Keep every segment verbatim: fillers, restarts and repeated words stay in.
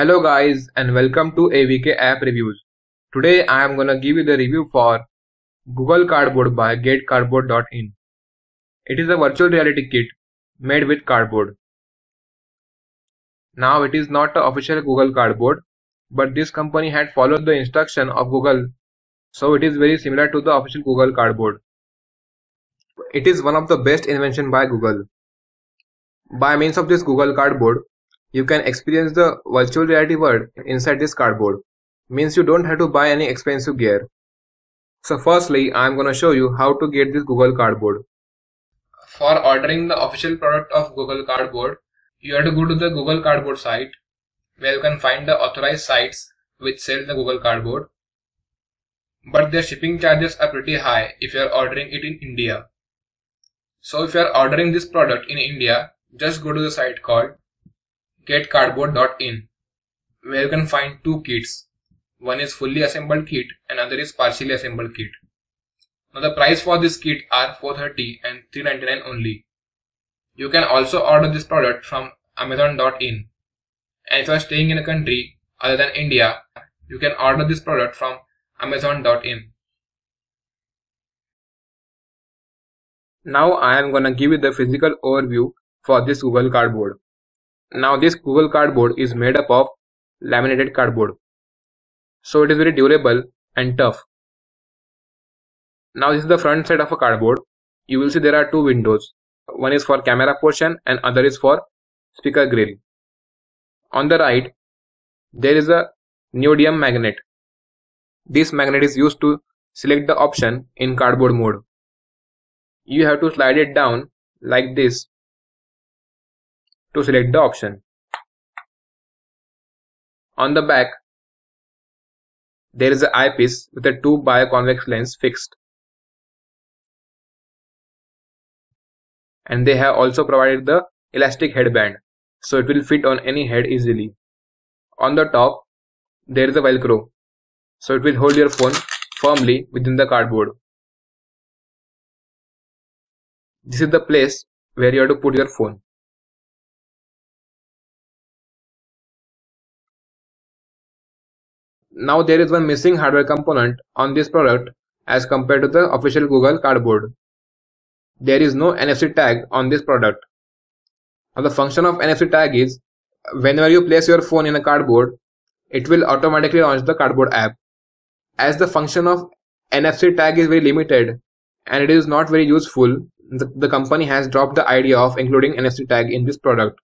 Hello guys, and welcome to A V K App Reviews. Today I am gonna give you the review for Google Cardboard by get cardboard dot in. It is a virtual reality kit made with cardboard. Now it is not an official Google Cardboard, but this company had followed the instruction of Google, so it is very similar to the official Google Cardboard. It is one of the best invention by Google. By means of this Google Cardboard, you can experience the virtual reality world inside this cardboard. Means you don't have to buy any expensive gear. So firstly, I am gonna show you how to get this Google Cardboard. For ordering the official product of Google Cardboard, you have to go to the Google Cardboard site, where you can find the authorized sites which sell the Google Cardboard. But their shipping charges are pretty high if you are ordering it in India. So if you are ordering this product in India, just go to the site called get cardboard dot in, where you can find two kits. One is fully assembled kit and another is partially assembled kit. Now the price for this kit are four hundred thirty dollars and three hundred ninety-nine dollars only. You can also order this product from amazon dot in, and if you are staying in a country other than India, you can order this product from amazon dot in. Now I am gonna give you the physical overview for this Google Cardboard. Now this Google Cardboard is made up of laminated cardboard, so it is very durable and tough. Now this is the front side of a cardboard. You will see there are two windows. One is for camera portion and other is for speaker grill. On the right, there is a neodymium magnet. This magnet is used to select the option in cardboard mode. You have to slide it down like this to select the option. On the back, there is an eyepiece with a two bioconvex lens fixed, and they have also provided the elastic headband, so it will fit on any head easily. On the top, there is a velcro, so it will hold your phone firmly within the cardboard. This is the place where you have to put your phone. Now there is one missing hardware component on this product as compared to the official Google Cardboard. There is no N F C tag on this product. Now the function of N F C tag is, whenever you place your phone in a cardboard, it will automatically launch the cardboard app. As the function of N F C tag is very limited and it is not very useful, the, the company has dropped the idea of including N F C tag in this product.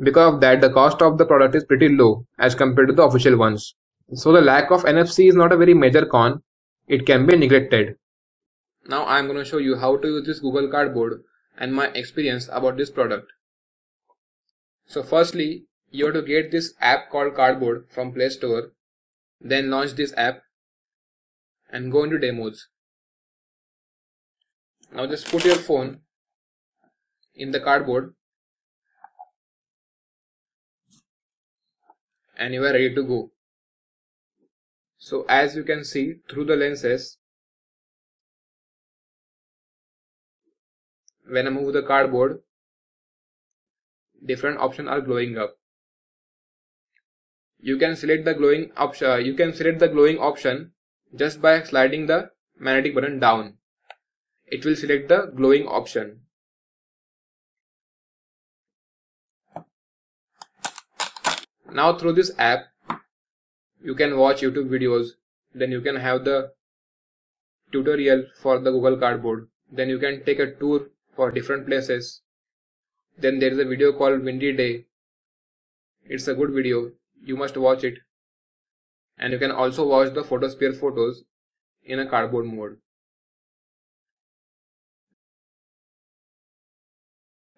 Because of that, the cost of the product is pretty low as compared to the official ones. So the lack of N F C is not a very major con, it can be neglected. Now I am going to show you how to use this Google Cardboard and my experience about this product. So firstly, you have to get this app called Cardboard from Play Store, then launch this app and go into demos. Now just put your phone in the cardboard and you are ready to go. So as you can see through the lenses, when I move the cardboard, different options are glowing up. You can select the glowing option. You can select the glowing option just by sliding the magnetic button down. It will select the glowing option. Now through this app, you can watch YouTube videos, then you can have the tutorial for the Google Cardboard, then you can take a tour for different places, then there is a video called Windy Day. It's a good video, you must watch it. And you can also watch the Photosphere photos in a cardboard mode.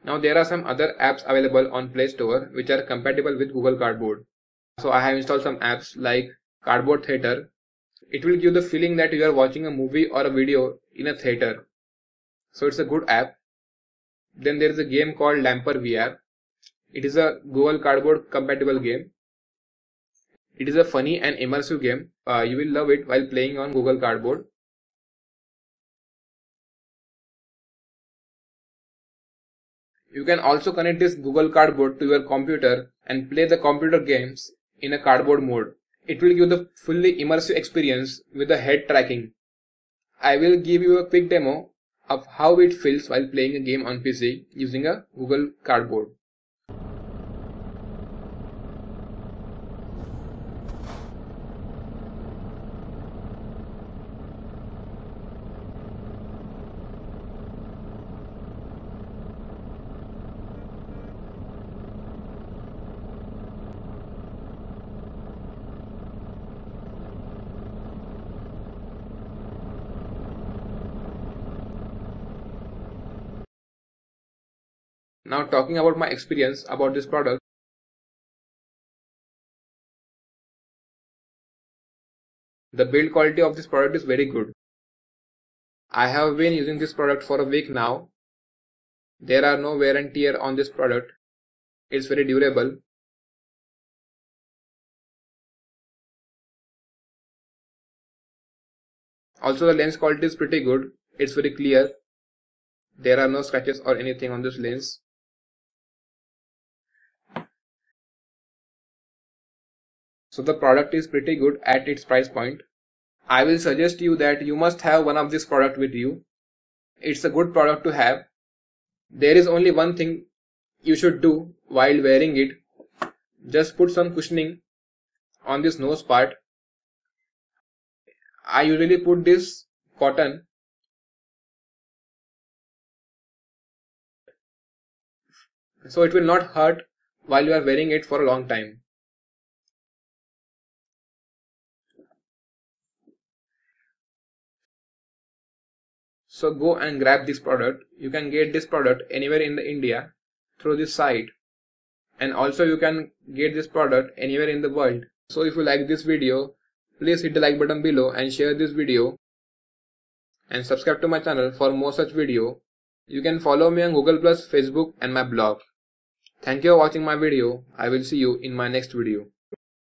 Now there are some other apps available on Play Store which are compatible with Google Cardboard. So I have installed some apps like Cardboard Theater. It will give the feeling that you are watching a movie or a video in a theater. So it's a good app. Then there is a game called Lamper V R. It is a Google Cardboard compatible game. It is a funny and immersive game. Uh, you will love it while playing on Google Cardboard. You can also connect this Google Cardboard to your computer and play the computer games in a cardboard mode. It will give the fully immersive experience with the head tracking. I will give you a quick demo of how it feels while playing a game on P C using a Google Cardboard. Now talking about my experience about this product. The build quality of this product is very good. I have been using this product for a week now. There are no wear and tear on this product. It's very durable. Also the lens quality is pretty good. It's very clear. There are no scratches or anything on this lens. So the product is pretty good at its price point. I will suggest you that you must have one of this product with you. It's a good product to have. There is only one thing you should do while wearing it. Just put some cushioning on this nose part. I usually put this cotton. So it will not hurt while you are wearing it for a long time. So go and grab this product. You can get this product anywhere in the India through this site, and also you can get this product anywhere in the world. So if you like this video, please hit the like button below and share this video, and subscribe to my channel for more such video. You can follow me on Google plus, Facebook and my blog. Thank you for watching my video. I will see you in my next video.